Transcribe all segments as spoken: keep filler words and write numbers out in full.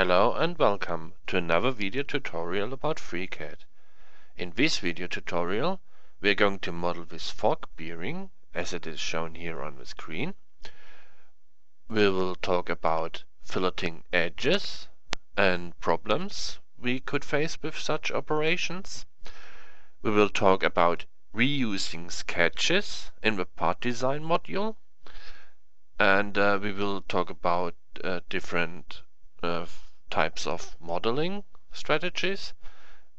Hello and welcome to another video tutorial about FreeCAD. In this video tutorial we are going to model this fork bearing as it is shown here on the screen. We will talk about filleting edges and problems we could face with such operations. We will talk about reusing sketches in the part design module, and uh, we will talk about uh, different uh, types of modeling strategies,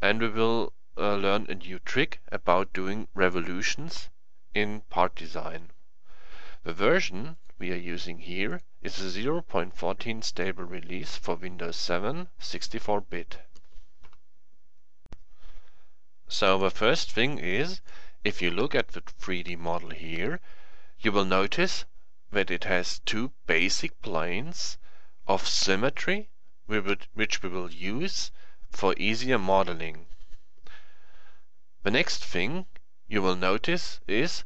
and we will uh, learn a new trick about doing revolutions in part design. The version we are using here is a zero point fourteen stable release for Windows seven sixty-four bit. So the first thing is, if you look at the three D model here, you will notice that it has two basic planes of symmetry we would, which we will use for easier modeling. The next thing you will notice is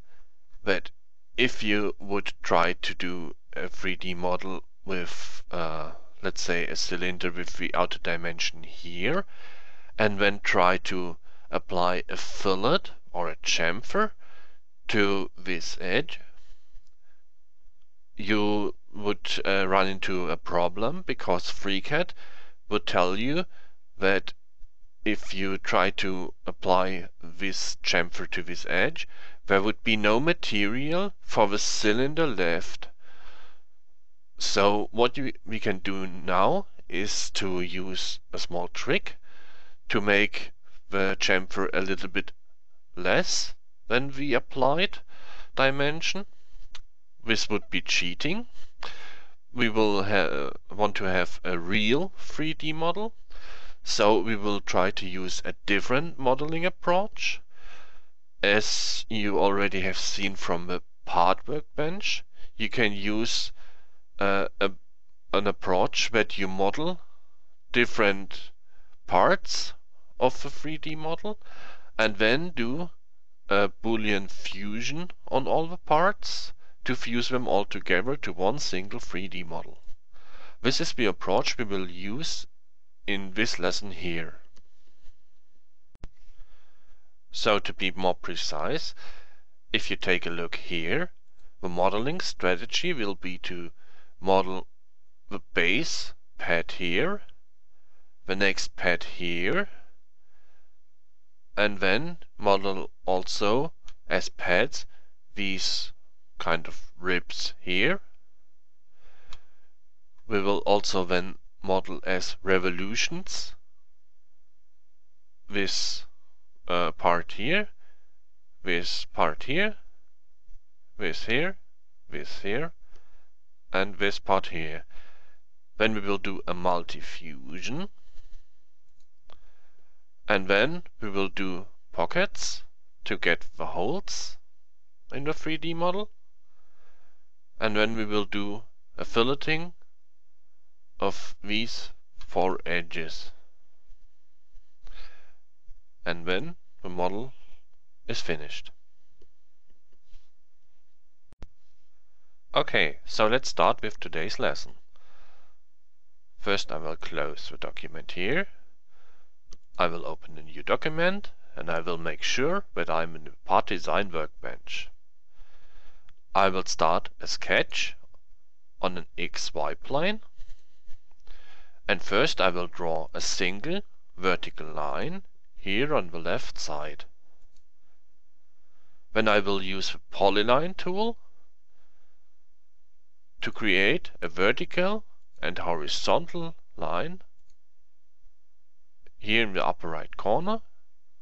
that if you would try to do a three D model with, uh, let's say, a cylinder with the outer dimension here, and then try to apply a fillet or a chamfer to this edge, you would uh, run into a problem, because FreeCAD would tell you that if you try to apply this chamfer to this edge, there would be no material for the cylinder left. So what you, we can do now is to use a small trick to make the chamfer a little bit less than the applied dimension. This would be cheating. We will ha want to have a real three D model, so we will try to use a different modeling approach. As you already have seen from the part workbench, you can use uh, a, an approach that you model different parts of the three D model and then do a Boolean fusion on all the parts to fuse them all together to one single three D model. This is the approach we will use in this lesson here. So, to be more precise, if you take a look here, the modeling strategy will be to model the base pad here, the next pad here, and then model also as pads these kind of ribs here. We will also then model as revolutions this uh, part here, this part here, this here, this here, and this part here. Then we will do a multi-fusion, and then we will do pockets to get the holes in the three D model, and then we will do a filleting of these four edges, and then the model is finished. Okay, so let's start with today's lesson. First I will close the document here. I will open a new document, and I will make sure that I am in the Part Design Workbench. I will start a sketch on an X Y plane, and first I will draw a single vertical line here on the left side. Then I will use the polyline tool to create a vertical and horizontal line. Here in the upper right corner,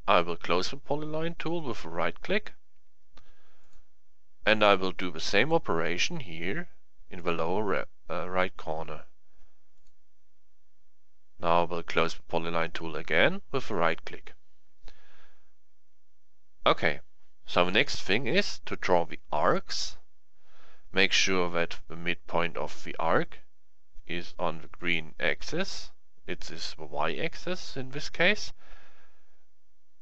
I will close the polyline tool with a right click, and I will do the same operation here in the lower uh, right corner. Now I will close the polyline tool again with a right click. Okay, so the next thing is to draw the arcs. Make sure that the midpoint of the arc is on the green axis. It is the y-axis in this case.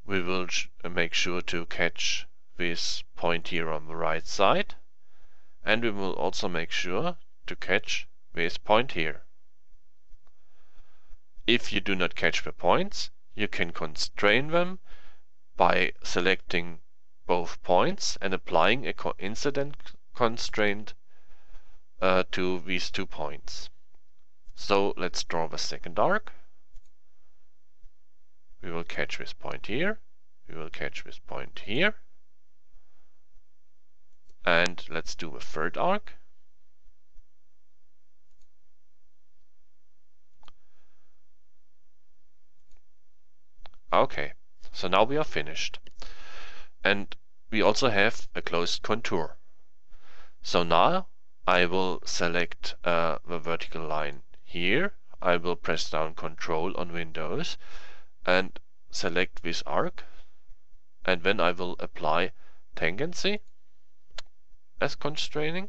We will sh make sure to catch this point here on the right side, and we will also make sure to catch this point here. If you do not catch the points, you can constrain them by selecting both points and applying a coincident constraint uh, to these two points. So let's draw the second arc. We will catch this point here, we will catch this point here, and let's do a third arc. Okay, so now we are finished. And we also have a closed contour. So now I will select uh, the vertical line here. I will press down Control on Windows and select this arc, and then I will apply tangency as constraining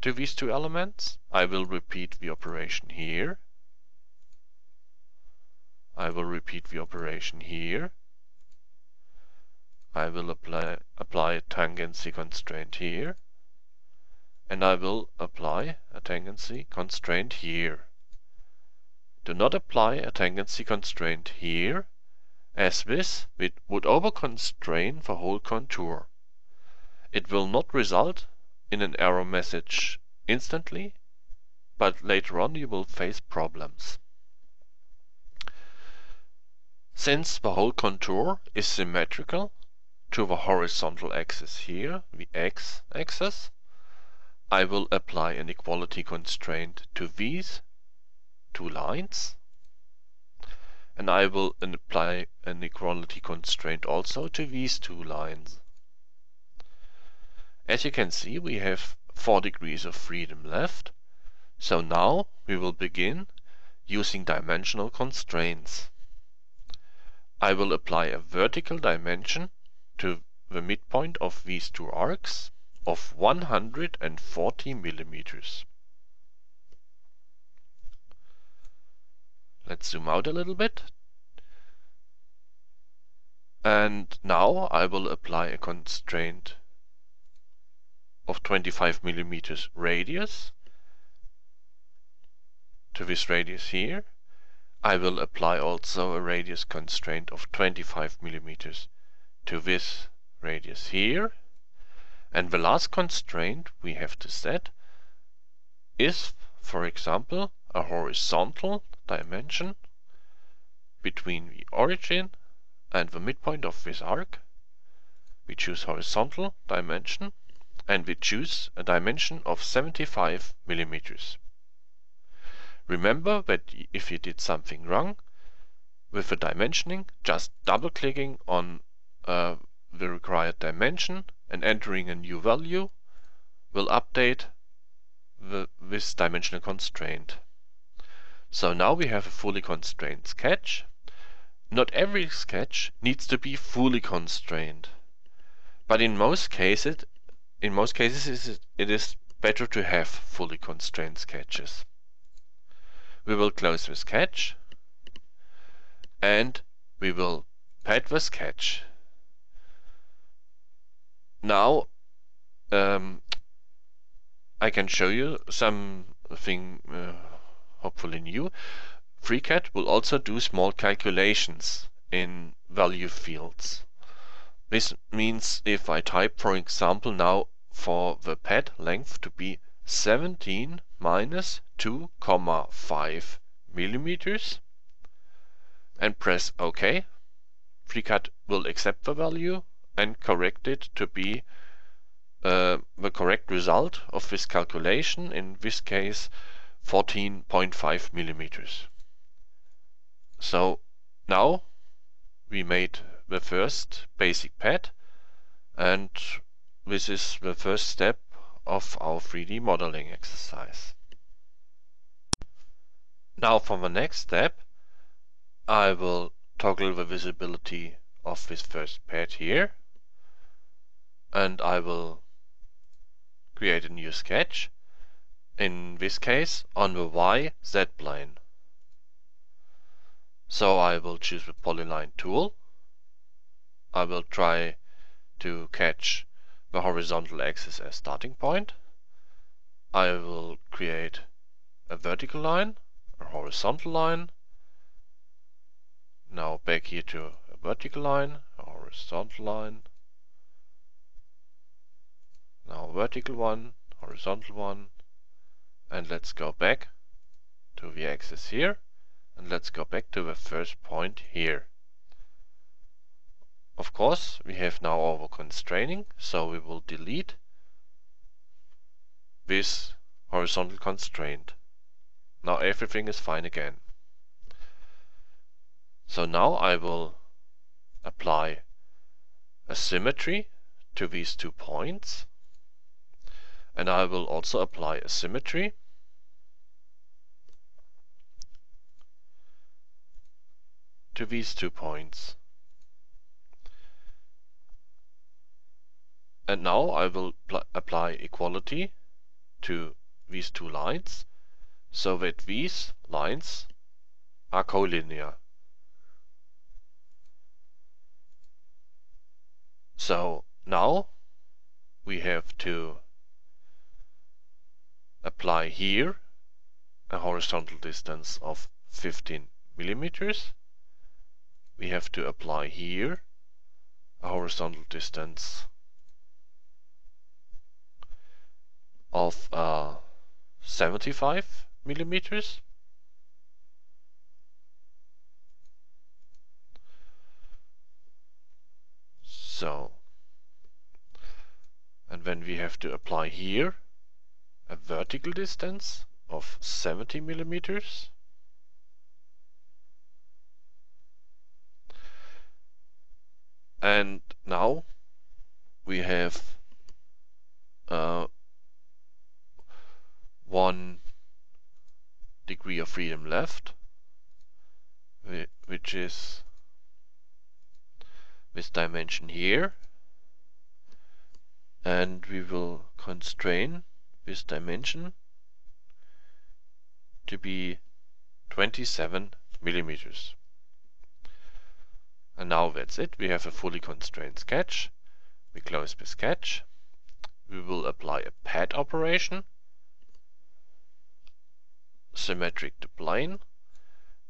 to these two elements. I will repeat the operation here. I will repeat the operation here. I will apply, apply a tangency constraint here. And I will apply a tangency constraint here. Do not apply a tangency constraint here, as this would overconstrain the whole contour. It will not result in an error message instantly, but later on you will face problems. Since the whole contour is symmetrical to the horizontal axis here, the x-axis, I will apply an equality constraint to these two lines, and I will apply an equality constraint also to these two lines. As you can see, we have four degrees of freedom left, so now we will begin using dimensional constraints. I will apply a vertical dimension to the midpoint of these two arcs of one hundred forty millimeters. Let's zoom out a little bit. And now I will apply a constraint of twenty-five millimeters radius to this radius here. I will apply also a radius constraint of twenty-five millimeters to this radius here. And the last constraint we have to set is, for example, a horizontal dimension between the origin and the midpoint of this arc. We choose horizontal dimension, and we choose a dimension of seventy-five millimeters. Remember that if you did something wrong with the dimensioning, just double-clicking on uh, the required dimension and entering a new value will update the, this dimensional constraint. So now we have a fully constrained sketch. Not every sketch needs to be fully constrained, but in most cases, in most cases it is better to have fully constrained sketches. We will close the sketch and we will pad the sketch. Now um, I can show you something uh, hopefully new. FreeCAD will also do small calculations in value fields. This means if I type, for example, now for the pad length to be seventeen minus two comma five millimeters and press OK, FreeCAD will accept the value and correct it to be uh, the correct result of this calculation, in this case fourteen point five millimeters. So now we made the first basic pad, and this is the first step of our three D modeling exercise. Now for the next step, I will toggle the visibility of this first pad here, and I will create a new sketch, in this case on the Y Z plane. So I will choose the polyline tool. I will try to catch the horizontal axis as starting point. I will create a vertical line, a horizontal line, Now back here to a vertical line, a horizontal line. Now vertical one, horizontal one, and let's go back to the axis here, and let's go back to the first point here. Of course, we have now over constraining, so we will delete this horizontal constraint. Now everything is fine again. So now I will apply a symmetry to these two points, and I will also apply a symmetry to these two points. And now I will apply equality to these two lines, so that these lines are collinear. So now we have to apply here a horizontal distance of fifteen millimeters. We have to apply here a horizontal distance of uh, seventy-five millimeters, so, and then we have to apply here a vertical distance of seventy millimeters, and now we have uh, one degree of freedom left, which is this dimension here, and we will constrain this dimension to be twenty-seven millimeters. And now that's it, we have a fully constrained sketch. We close the sketch, we will apply a pad operation, symmetric to plane,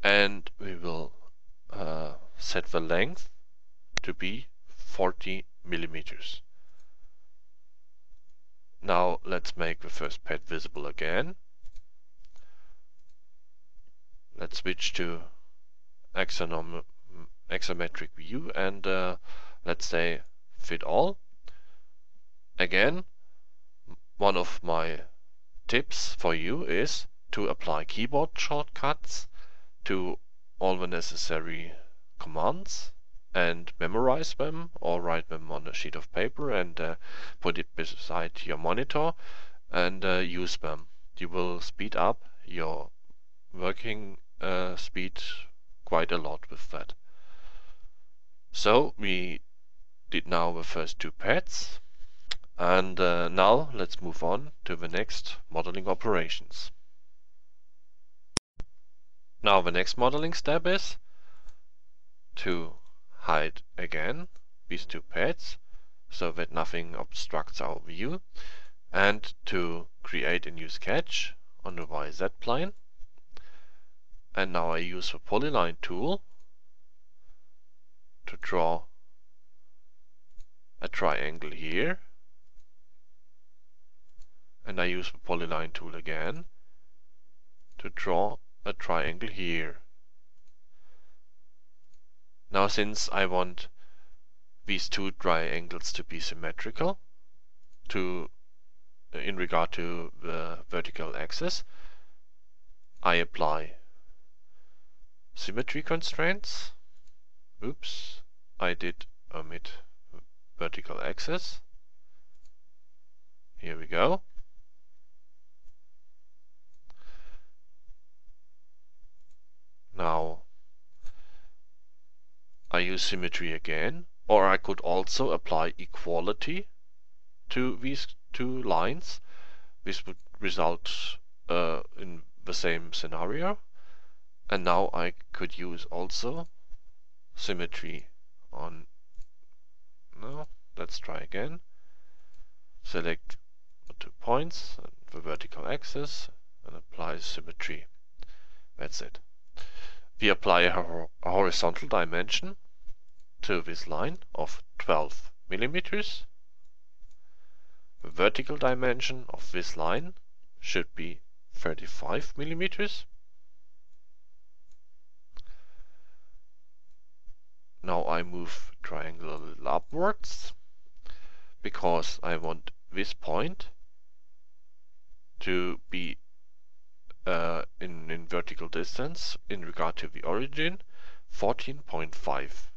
and we will uh, set the length to be forty millimeters. Now let's make the first pad visible again. Let's switch to axonom axometric view and uh, let's say fit all. Again, one of my tips for you is to apply keyboard shortcuts to all the necessary commands and memorize them or write them on a sheet of paper and uh, put it beside your monitor and uh, use them. You will speed up your working uh, speed quite a lot with that. So we did now the first two pads, and uh, now let's move on to the next modeling operations. Now the next modeling step is to hide again these two pads so that nothing obstructs our view, and to create a new sketch on the Y Z plane. And now I use the polyline tool to draw a triangle here, and I use the polyline tool again to draw a triangle here. Now, since I want these two triangles to be symmetrical to in regard to the vertical axis, I apply symmetry constraints. Oops, I did omit vertical axis. Here we go. Now I use symmetry again, or I could also apply equality to these two lines. This would result uh, in the same scenario. And now I could use also symmetry on... No, let's try again. Select the two points and the vertical axis and apply symmetry. That's it. we apply a horizontal dimension to this line of twelve millimeters. The vertical dimension of this line should be thirty-five millimeters. Now I move triangle a little upwards because I want this point to be uh, in, in vertical distance in regard to the origin fourteen point five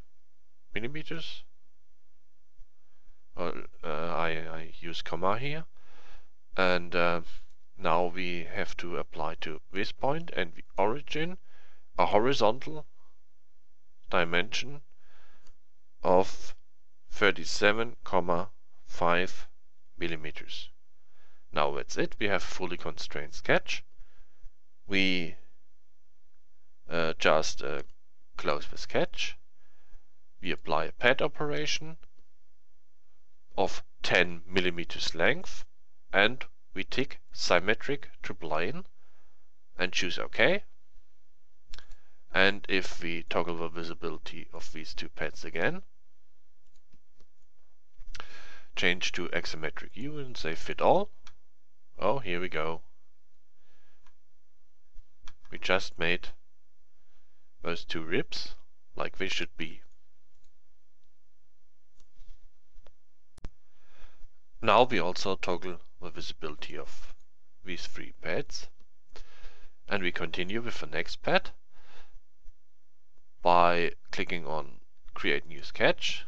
millimeters. Uh, uh, I, I use comma here, and uh, now we have to apply to this point and the origin a horizontal dimension of thirty-seven point five millimeters. Now that's it. We have fully constrained sketch. We uh, just uh, close the sketch. We apply a pad operation of ten millimeters length, and we tick symmetric to plane and choose OK. And if we toggle the visibility of these two pads again, change to axisymmetric U and say fit all. Oh, here we go. We just made those two ribs like they should be. Now we also toggle the visibility of these three pads, and we continue with the next pad by clicking on create new sketch,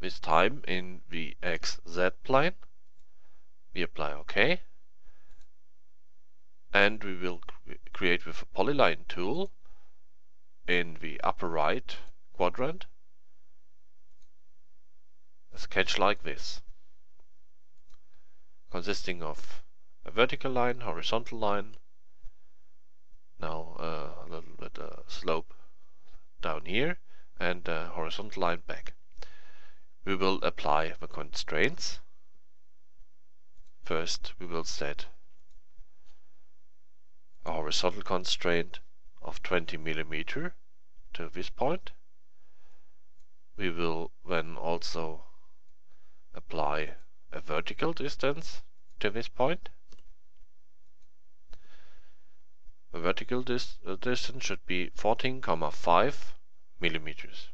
this time in the X Z plane. We apply OK, and we will create with a polyline tool in the upper right quadrant a sketch like this, consisting of a vertical line, horizontal line, now uh, a little bit uh, slope down here, and a horizontal line back. We will apply the constraints. First, we will set a horizontal constraint of twenty millimeters to this point. We will then also apply a vertical distance to this point. The vertical dis uh, distance should be fourteen point five millimeters.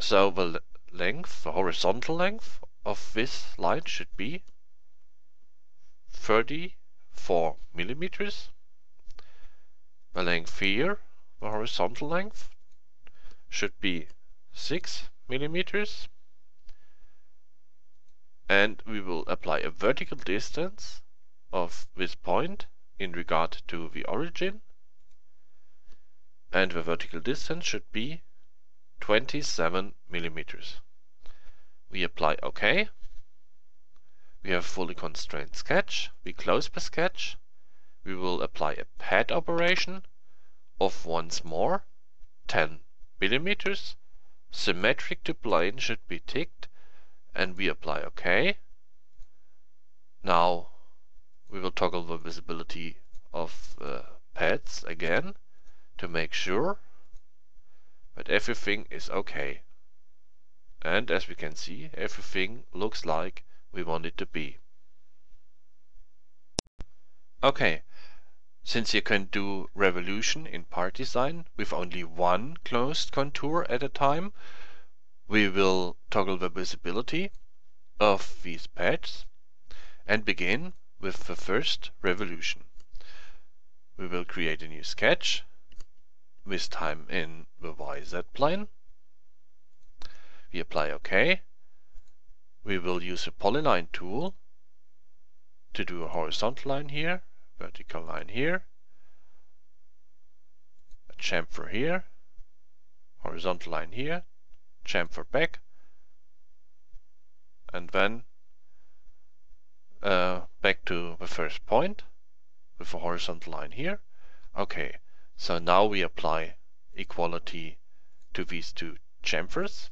So the length, the horizontal length of this line should be thirty-four millimeters. The length here, the horizontal length, should be six millimeters, and we will apply a vertical distance of this point in regard to the origin, and the vertical distance should be twenty-seven millimeters. We apply OK. We have fully constrained sketch. We close the sketch. We will apply a pad operation of once more ten millimeters. Symmetric to plane should be ticked, and we apply OK. Now we will toggle the visibility of uh, pads again to make sure that everything is OK. And as we can see, everything looks like we want it to be. OK, since you can do revolution in part design with only one closed contour at a time, we will toggle the visibility of these pads and begin with the first revolution. We will create a new sketch, this time in the Y Z plane. We apply OK. We will use a polyline tool to do a horizontal line here, vertical line here, a chamfer here, horizontal line here, chamfer back, and then uh, back to the first point with a horizontal line here. Okay, so now we apply equality to these two chamfers,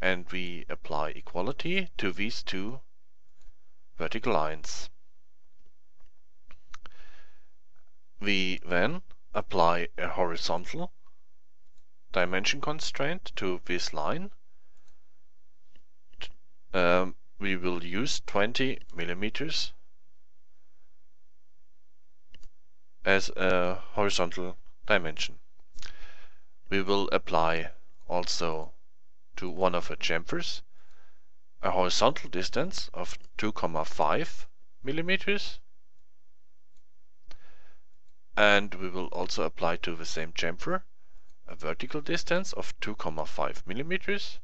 and we apply equality to these two vertical lines. We then apply a horizontal dimension constraint to this line. Um, we will use twenty millimeters as a horizontal dimension. We will apply also to one of the chamfers a horizontal distance of two point five millimeters, and we will also apply to the same chamfer a vertical distance of two point five millimeters,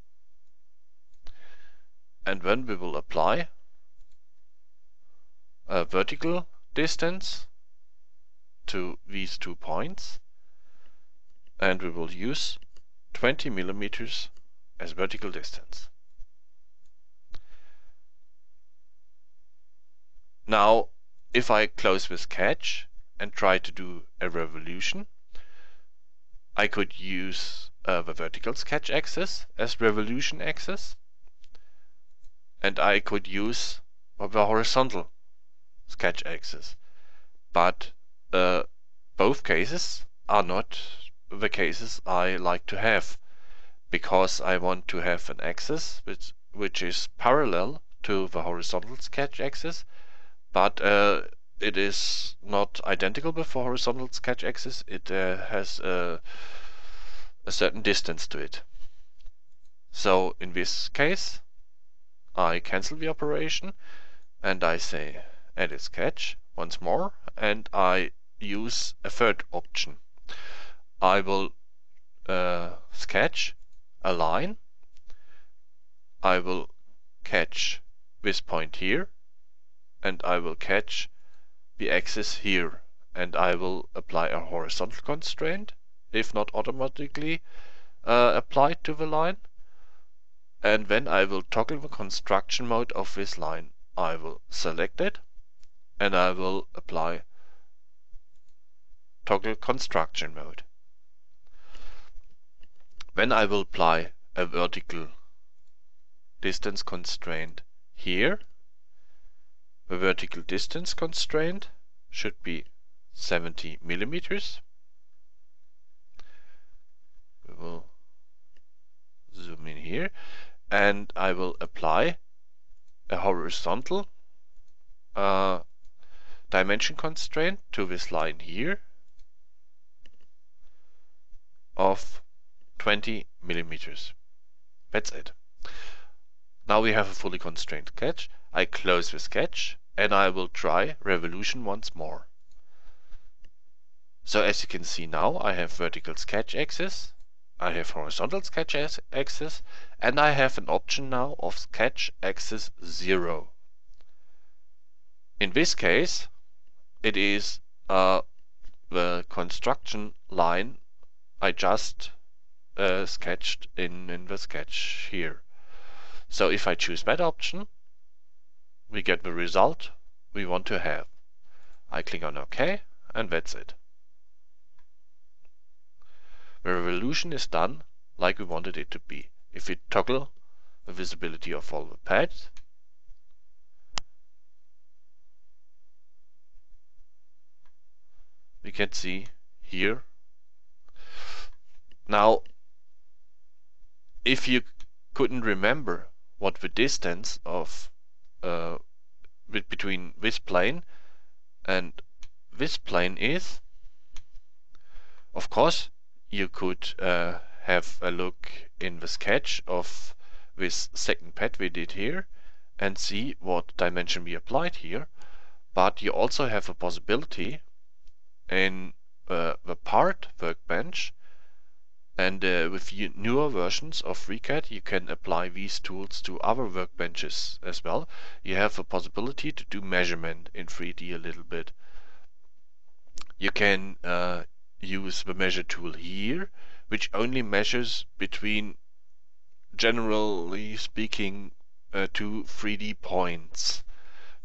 and then we will apply a vertical distance to these two points, and we will use twenty millimeters as vertical distance. Now, if I close the sketch and try to do a revolution, I could use uh, the vertical sketch axis as revolution axis, and I could use the horizontal sketch axis, but uh, both cases are not the cases I like to have, because I want to have an axis which, which is parallel to the horizontal sketch axis, but uh, it is not identical with the horizontal sketch axis. It uh, has uh, a certain distance to it. So in this case I cancel the operation and I say edit sketch once more, and I use a third option. I will uh, sketch a line. I will catch this point here, and I will catch the axis here, and I will apply a horizontal constraint, if not automatically uh, applied to the line, and then I will toggle the construction mode of this line. I will select it and I will apply toggle construction mode. Then I will apply a vertical distance constraint here. The vertical distance constraint should be seventy millimeters. We will zoom in here, and I will apply a horizontal uh, dimension constraint to this line here of twenty millimeters. That's it. Now we have a fully constrained sketch. I close the sketch and I will try revolution once more. So as you can see now, I have vertical sketch axis, I have horizontal sketch axis, and I have an option now of sketch axis zero. In this case it is uh, the construction line I just uh, sketched in, in the sketch here. So if I choose that option, we get the result we want to have. I click on OK, and that's it. The revolution is done like we wanted it to be. If we toggle the visibility of all the pads, we can see here. Now, if you couldn't remember what the distance of Uh, between this plane and this plane is, of course you could uh, have a look in the sketch of this second pad we did here and see what dimension we applied here, but you also have a possibility in uh, the Part workbench, and uh, with newer versions of FreeCAD you can apply these tools to other workbenches as well. You have a possibility to do measurement in three D a little bit. You can uh, use the measure tool here, which only measures between, generally speaking, uh, two three D points.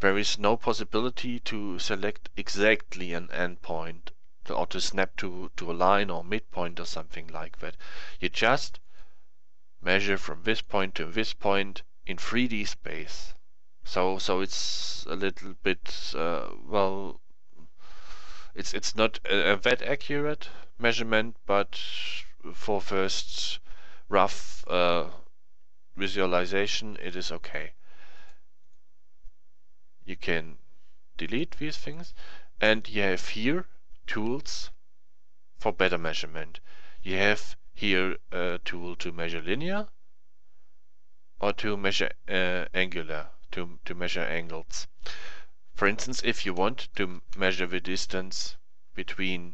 There is no possibility to select exactly an endpoint, or to snap to, to a line or midpoint or something like that. You just measure from this point to this point in three D space. So so it's a little bit, uh, well, it's it's not a, a that accurate measurement, but for first rough uh, visualization it is okay. You can delete these things, and you have here tools for better measurement. You have here a tool to measure linear or to measure uh, angular, to, to measure angles. For instance, if you want to measure the distance between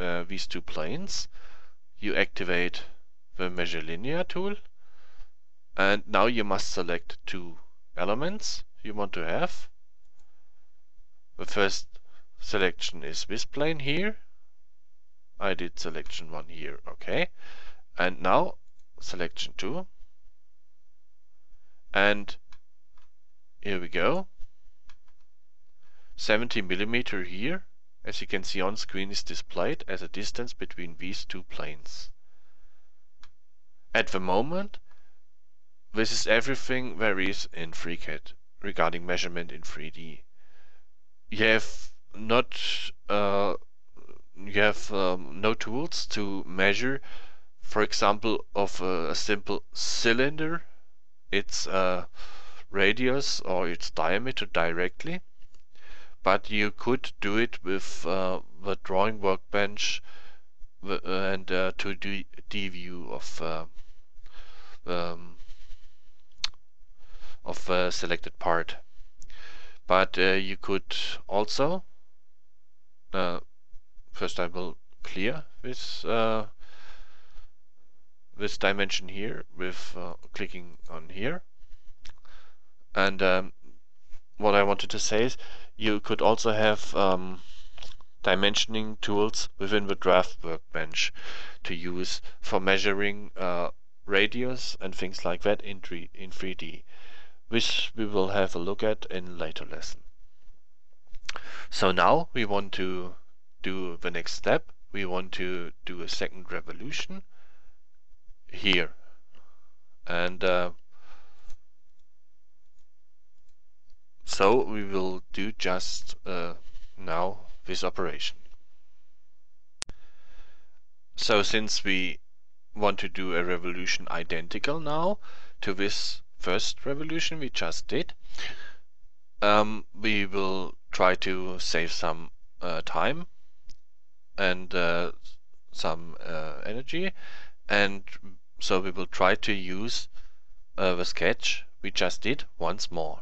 uh, these two planes, you activate the measure linear tool, and now you must select two elements you want to have. The first selection is this plane here. I did selection one here, okay, and now selection two, and here we go. seventy millimeter here, as you can see on screen, is displayed as a distance between these two planes. At the moment, this is everything there is in FreeCAD regarding measurement in three D. You have not, uh, you have um, no tools to measure, for example, of a, a simple cylinder, its uh, radius or its diameter directly. But you could do it with uh, the drawing workbench and uh, two D view of uh, um, of a selected part. But uh, you could also uh, first I will clear this uh, this dimension here with uh, clicking on here. And um, what I wanted to say is, you could also have um, dimensioning tools within the Draft workbench to use for measuring uh, radius and things like that in three D, which we will have a look at in later lesson. So now we want to do the next step. We want to do a second revolution here, and uh, so we will do just uh, now this operation. So since we want to do a revolution identical now to this first revolution we just did, um, we will try to save some uh, time and uh, some uh, energy, and so we will try to use uh, the sketch we just did once more.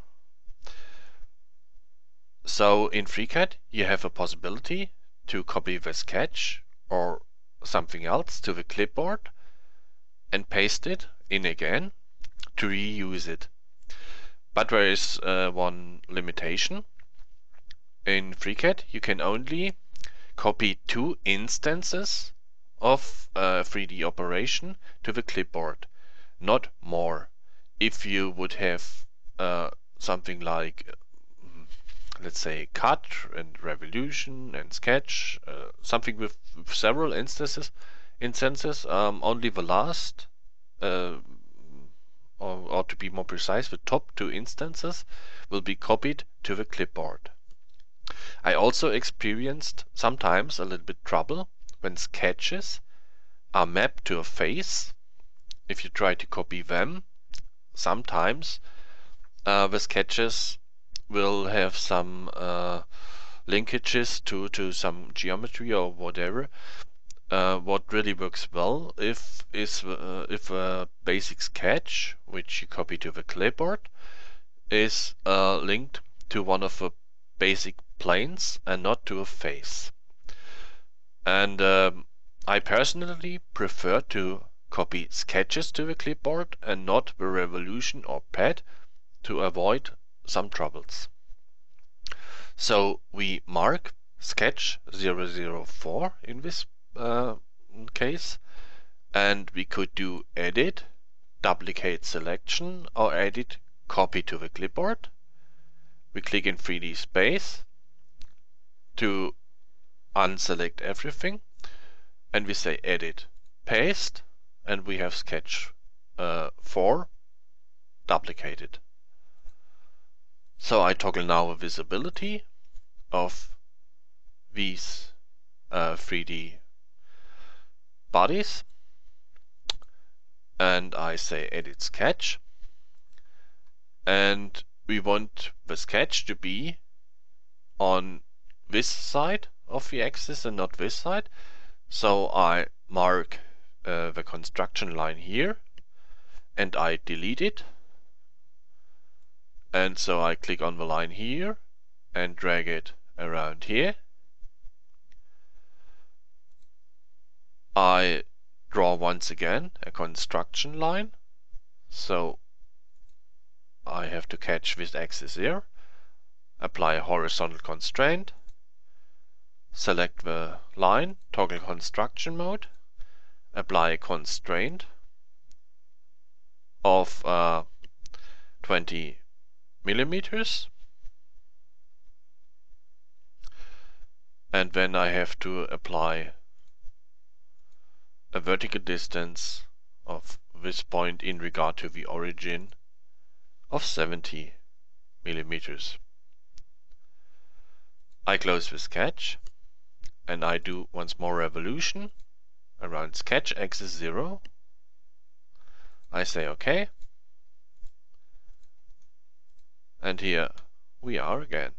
So in FreeCAD you have a possibility to copy the sketch or something else to the clipboard and paste it in again to reuse it. But there is uh, one limitation. In FreeCAD you can only copy two instances of a three D operation to the clipboard, not more. If you would have uh, something like, let's say, cut and revolution and sketch, uh, something with several instances, instances um, only the last, uh, or, or to be more precise, the top two instances will be copied to the clipboard. I also experienced sometimes a little bit trouble when sketches are mapped to a face. If you try to copy them, sometimes uh, the sketches will have some uh, linkages to, to some geometry or whatever. Uh, what really works well if is uh, if a basic sketch, which you copy to the clipboard, is uh, linked to one of the basic planes and not to a face. And um, I personally prefer to copy sketches to the clipboard and not the revolution or pad to avoid some troubles. So we mark sketch zero zero four in this uh, case, and we could do edit, duplicate selection, or edit copy to the clipboard. We click in three D space to unselect everything, and we say edit, paste, and we have sketch uh, four duplicated. So I toggle now a visibility of these uh, three D bodies, and I say edit sketch, and we want the sketch to be on this side of the axis and not this side. So I mark uh, the construction line here and I delete it, and so I click on the line here and drag it around here. I draw once again a construction line, so I have to catch this axis here, apply a horizontal constraint, select the line, toggle construction mode, apply a constraint of uh, twenty millimeters, and then I have to apply a vertical distance of this point in regard to the origin of seventy millimeters. I close the sketch and I do once more revolution around sketch axis zero. I say OK, and here we are again.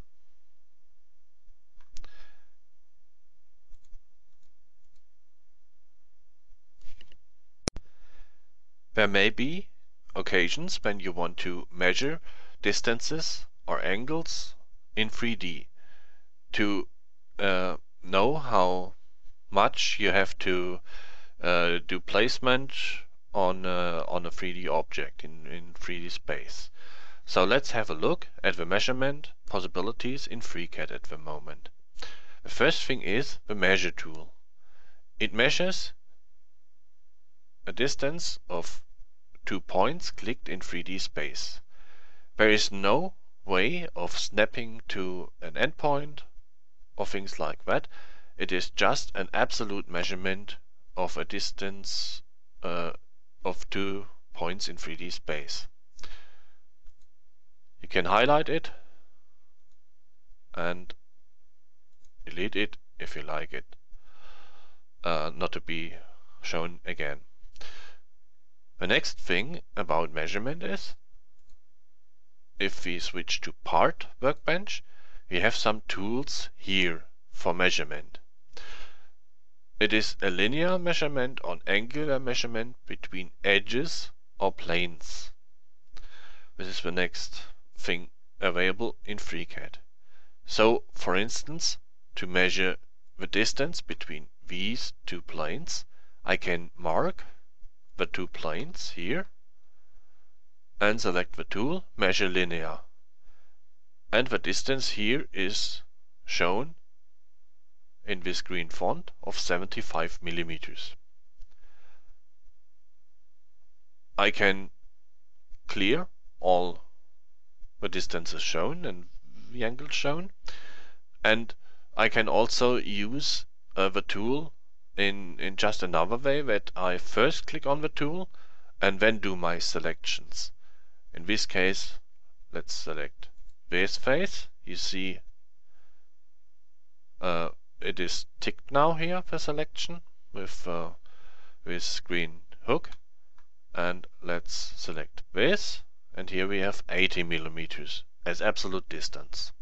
There may be occasions when you want to measure distances or angles in three D to uh, know how much you have to uh, do placement on uh, on a three D object in, in three D space. So let's have a look at the measurement possibilities in FreeCAD at the moment. The first thing is the measure tool. It measures a distance of two points clicked in three D space. There is no way of snapping to an endpoint or things like that. It is just an absolute measurement of a distance uh, of two points in three D space. You can highlight it and delete it if you like it, uh, not to be shown again. The next thing about measurement is, if we switch to Part Workbench, we have some tools here for measurement. It is a linear measurement or angular measurement between edges or planes. This is the next thing available in FreeCAD. So, for instance, to measure the distance between these two planes, I can mark the two planes here and select the tool Measure Linear. And the distance here is shown in this green font of seventy-five millimeters. I can clear all the distances shown and the angles shown, and I can also use uh, the tool in, in just another way, that I first click on the tool and then do my selections. In this case, let's select this face. You see uh, it is ticked now here for selection with uh, this green hook, and let's select this, and here we have eighty millimeters as absolute distance.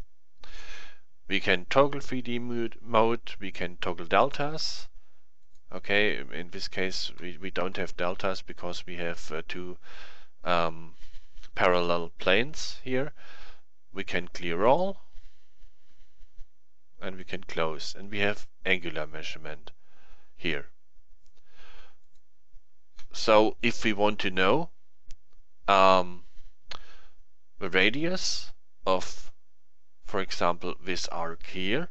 We can toggle three D mode, we can toggle deltas. Okay, in this case we, we don't have deltas because we have uh, two um, parallel planes here. We can clear all, and we can close, and we have angular measurement here. So if we want to know um, the radius of, for example, this arc here,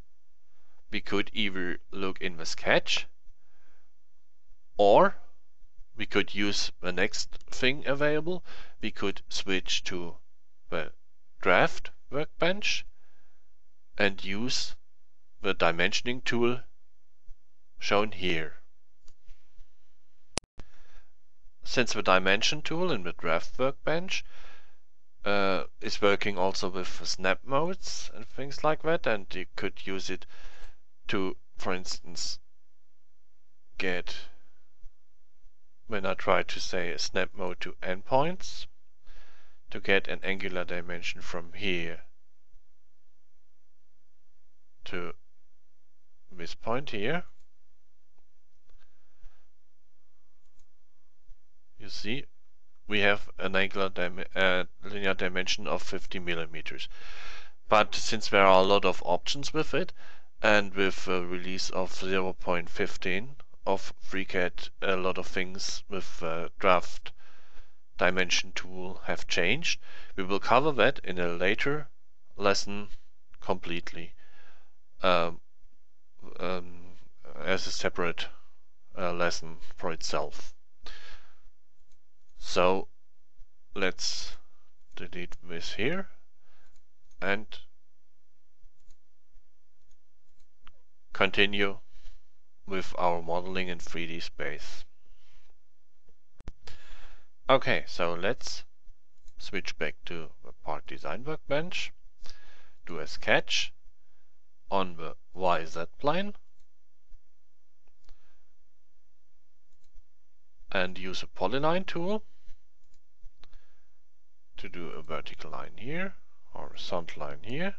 we could either look in the sketch, or we could use the next thing available. We could switch to the Draft workbench and use the dimensioning tool shown here. Since the dimension tool in the Draft workbench uh, is working also with snap modes and things like that, and you could use it to, for instance, get, when I try to say a snap mode to endpoints, to get an angular dimension from here to this point here. You see, we have an angular dim uh, linear dimension of fifty millimeters. But since there are a lot of options with it, and with the release of zero point fifteen of FreeCAD, a lot of things with the draft dimension tool have changed. We will cover that in a later lesson completely, um, um, as a separate uh, lesson for itself. So let's delete this here and continue with our modeling in three D space. Okay, so let's switch back to the Part Design Workbench, do a sketch on the Y Z plane, and use a polyline tool to do a vertical line here, horizontal line here,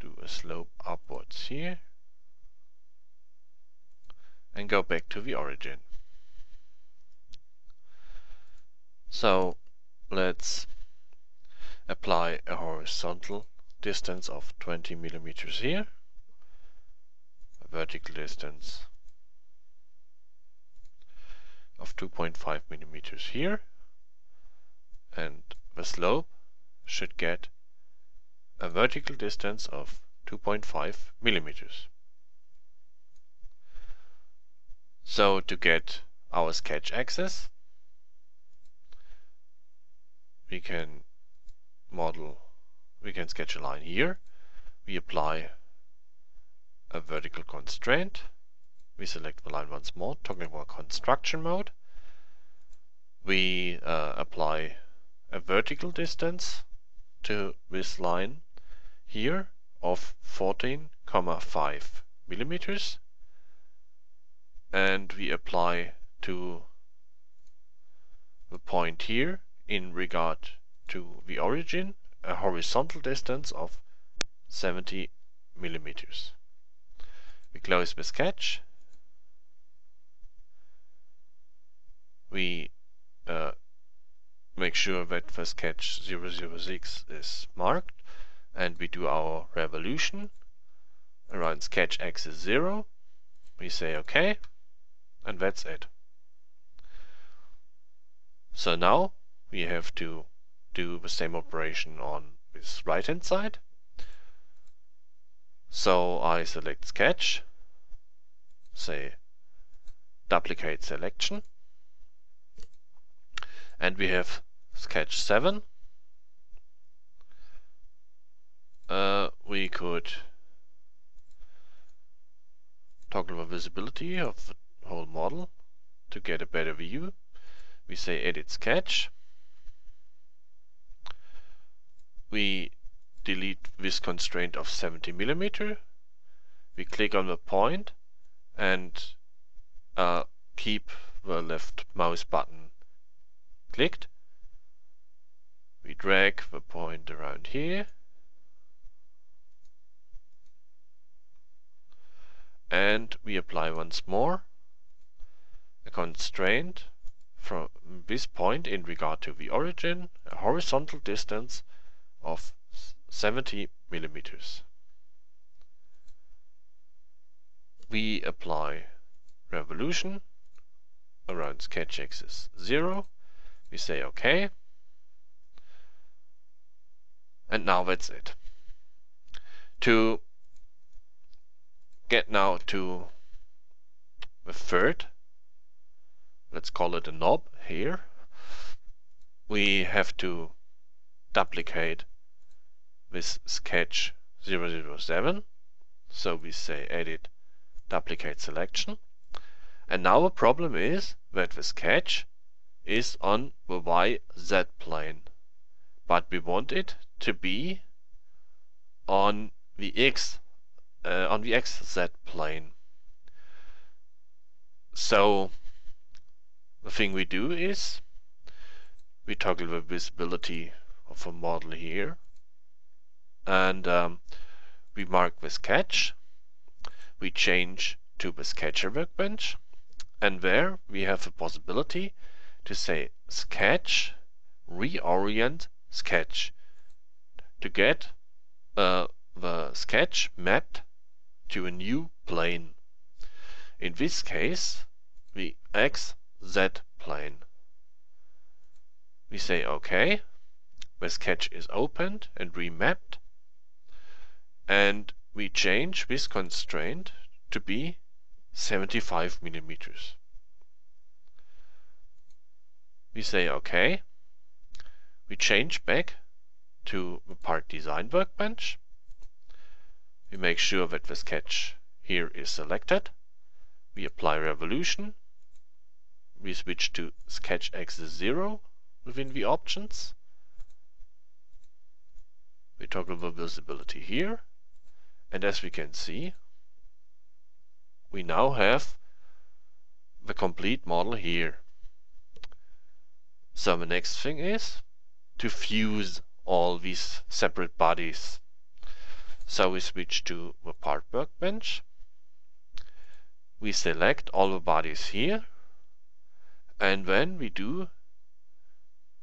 do a slope upwards here, and go back to the origin. So let's apply a horizontal distance of twenty millimeters here, a vertical distance of two point five millimeters here, and the slope should get a vertical distance of two point five millimeters. So to get our sketch axis, we can model, we can sketch a line here, we apply a vertical constraint, we select the line once more, toggle our construction mode, we uh, apply a vertical distance to this line here of fourteen point five millimeters, and we apply to the point here in regard to the origin a horizontal distance of seventy millimeters. We close the sketch, we uh, make sure that the sketch zero zero six is marked, and we do our revolution around sketch axis zero. We say OK, and that's it. So now we have to do the same operation on this right hand side. So I select sketch, say duplicate selection, and we have sketch seven. Uh, we could toggle the visibility of the whole model to get a better view. We say edit sketch. We delete this constraint of seventy millimeter. We click on the point and uh, keep the left mouse button clicked. We drag the point around here, and we apply once more a constraint from this point in regard to the origin, a horizontal distance of seventy millimeters. We apply revolution around sketch axis zero. We say OK, and now that's it. To get now to the third, let's call it a knob here, we have to duplicate this sketch zero zero seven. So we say edit duplicate selection, and now the problem is that the sketch is on the Y Z plane, but we want it to be on the X uh, on the X Z plane. So the thing we do is we toggle the visibility of a model here, and um, we mark the sketch, we change to the sketcher workbench, and there we have the possibility to say sketch, reorient sketch, to get uh, the sketch mapped to a new plane. In this case, the X Z plane. We say OK, the sketch is opened and remapped, and we change this constraint to be seventy-five millimeters. We say OK, we change back to the Part Design Workbench, we make sure that the sketch here is selected, we apply revolution, we switch to sketch axis zero within the options, we toggle the visibility here, and as we can see, we now have the complete model here. So the next thing is to fuse all these separate bodies. So we switch to the Part Workbench, we select all the bodies here, and then we do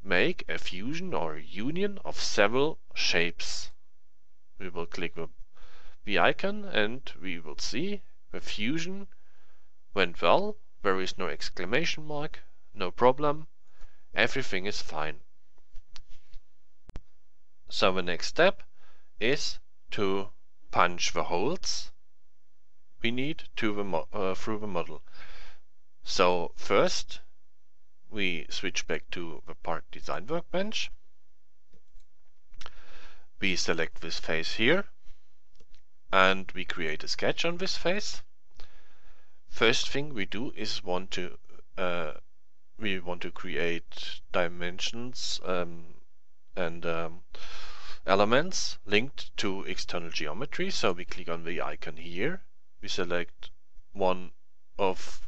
make a fusion or a union of several shapes. We will click the, the icon and we will see the fusion went well, there is no exclamation mark, no problem, everything is fine. So the next step is to punch the holes we need to the mo uh, through the model. So first we switch back to the Part Design Workbench, we select this face here, and we create a sketch on this face. First thing we do is want to uh, we want to create dimensions um, and um, elements linked to external geometry. So we click on the icon here. We select one of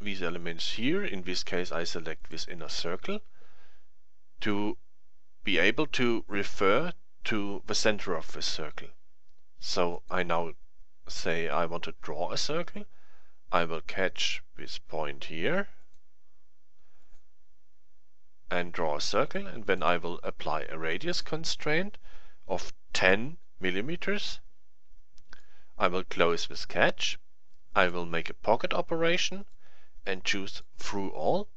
these elements here. In this case, I select this inner circle to be able to refer to the center of this circle. So I now say I want to draw a circle. I will catch this point here and draw a circle, and then I will apply a radius constraint of ten millimeters. I will close the sketch, I will make a pocket operation and choose through all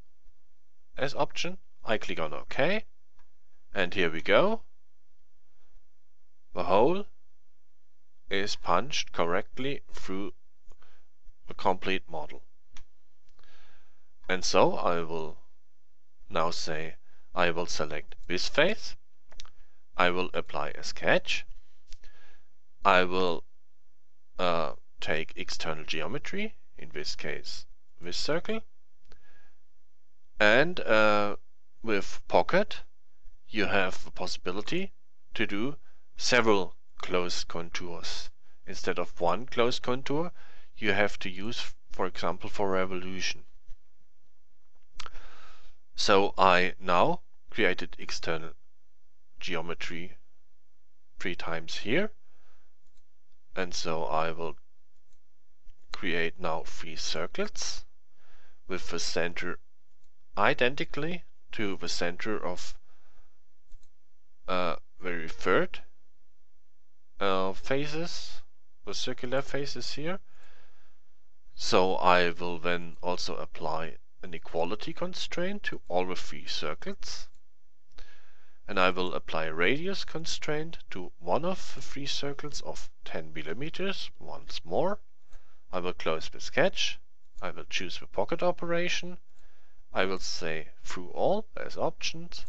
as option. I click on OK, and here we go. The hole is punched correctly through the complete model. And so I will now say I will select this face, I will apply a sketch, I will uh, take external geometry, in this case this circle, and uh, with pocket you have the possibility to do several closed contours. Instead of one closed contour, you have to use, for example, for revolution. So I now created external geometry three times here, and so I will create now three circles with the center identically to the center of uh, the referred Uh, faces, the circular faces here. So I will then also apply an equality constraint to all the three circles, and I will apply a radius constraint to one of the three circles of ten millimeters once more. I will close the sketch, I will choose the pocket operation, I will say through all as options,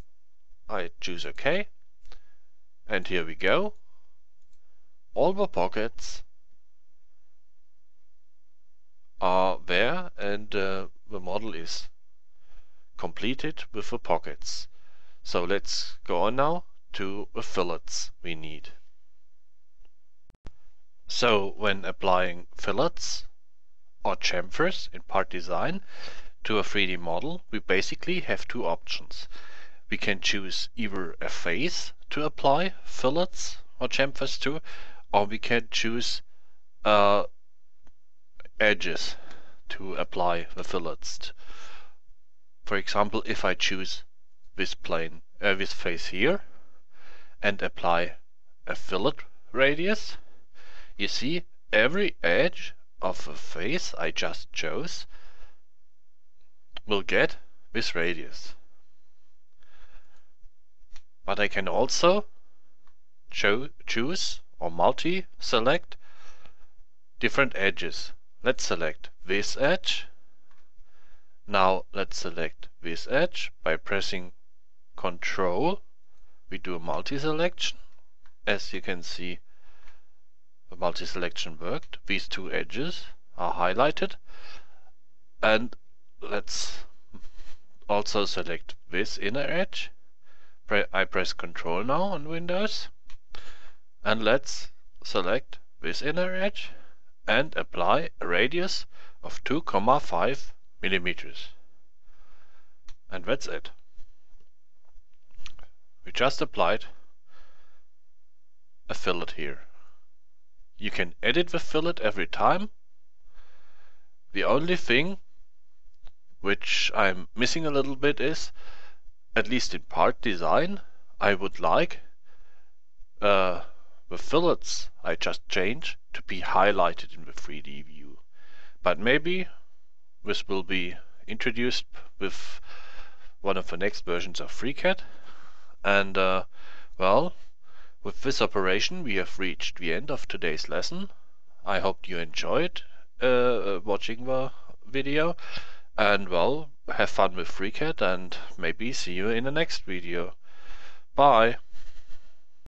I choose OK, and here we go. All the pockets are there, and uh, the model is completed with the pockets. So let's go on now to the fillets we need. So when applying fillets or chamfers in part design to a three D model, we basically have two options. We can choose either a face to apply fillets or chamfers to, or we can choose uh, edges to apply the fillets. For example, if I choose this plane, uh, this face here, and apply a fillet radius, you see every edge of the face I just chose will get this radius. But I can also cho choose or multi-select different edges. Let's select this edge. Now let's select this edge by pressing Control. We do a multi-selection. As you can see, the multi-selection worked. These two edges are highlighted. And let's also select this inner edge. Pre I press Control now on Windows. And let's select this inner edge and apply a radius of two point five millimeters. And that's it. We just applied a fillet here. You can edit the fillet every time. The only thing which I'm missing a little bit is, at least in part design, I would like uh, the fillets I just changed to be highlighted in the three D view. But maybe this will be introduced with one of the next versions of FreeCAD. And uh, well, with this operation we have reached the end of today's lesson. I hope you enjoyed uh, watching the video, and well, have fun with FreeCAD, and maybe see you in the next video. Bye!